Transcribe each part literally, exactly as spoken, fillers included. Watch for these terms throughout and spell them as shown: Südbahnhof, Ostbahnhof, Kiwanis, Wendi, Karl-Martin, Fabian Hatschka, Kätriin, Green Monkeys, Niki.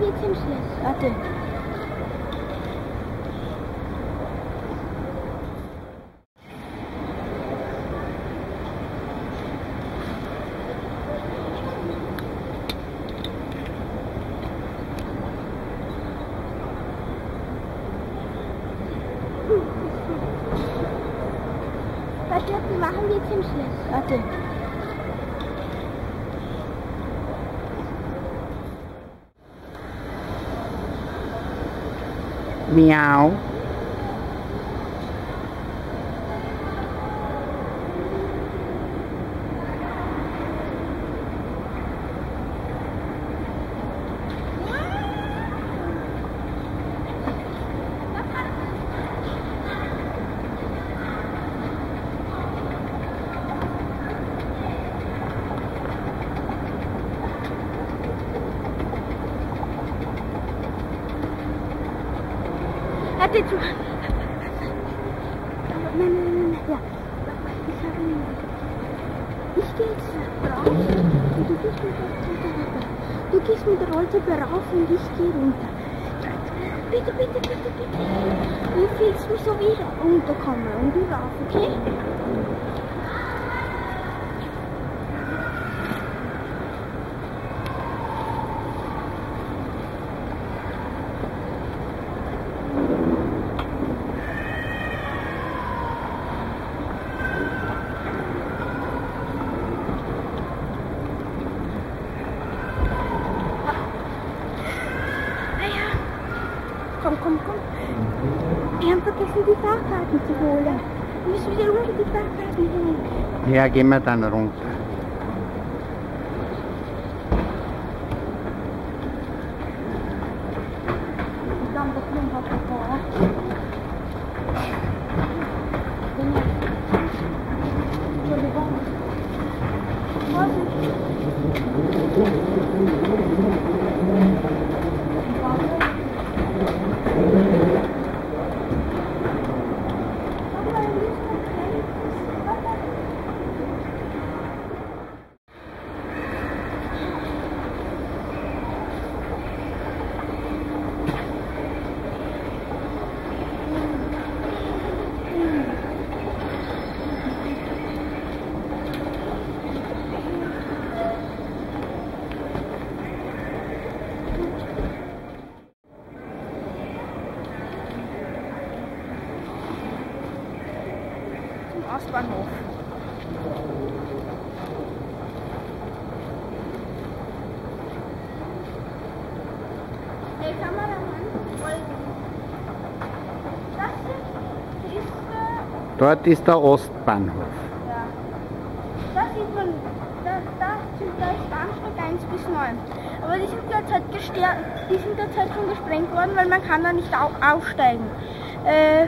hinten geht's im Schloss. Warte. Was dürfen machen wir jetzt im Schloss? Warte. Miau. Warte zu. Nein, nein, nein, nein. Ja. Ich habe ihn. Ich gehe jetzt rauf und du gehst mit der Rolltreppe runter. Du gehst mit der Rolltreppe rauf und ich gehe runter. Bitte, bitte, bitte, bitte. Du fühlst mich so, wie ich runterkomme und du rauf, okay? Komm, komm, komm. Wir haben vergessen, die Fahrkarten zu holen. Wir müssen wieder runter die Fahrkarten holen. Ja, gehen wir dann runter. Ostbahnhof. Hey Kameramann, das ist der... Dort ist der Ostbahnhof. Ja. Da sieht man, da, da sind gleich Bahnsteig eins bis neun. Aber die sind derzeit gestern, die sind derzeit schon gesprengt worden, weil man kann da nicht aufsteigen. Äh,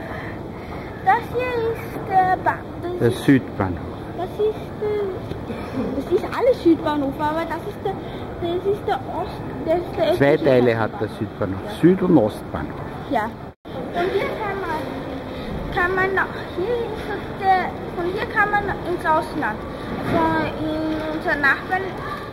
das hier ist der Bahnhof. Der Südbahnhof. Das ist, das ist alles Südbahnhof, aber das ist der, das ist der Ost, das ist der Zwei Teile hat der Südbahnhof, ja. Süd- und Ostbahnhof. Ja. Und hier kann man, kann man noch, hier ist das der, von hier kann man ins Ausland, von in unseren Nachbarn.